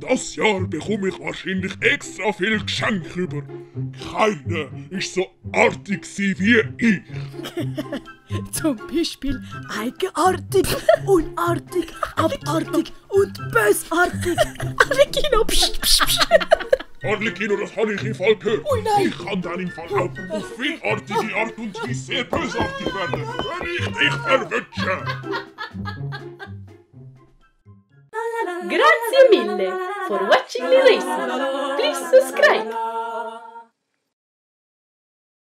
Das Jahr bekomme ich wahrscheinlich extra viel Geschenk über. Keiner ist so artig wie ich. Zum Beispiel eigenartig, unartig, abartig und bösartig. Arlecchino, psch, psch, psch. Arlecchino, das habe ich im Fall gehört. Oh nein. Ich kann dann im Fall auch auf vielartige Art und Weise sehr bösartig werden, wenn ich dich verwünsche. Grazie mille for watching the race. Please subscribe.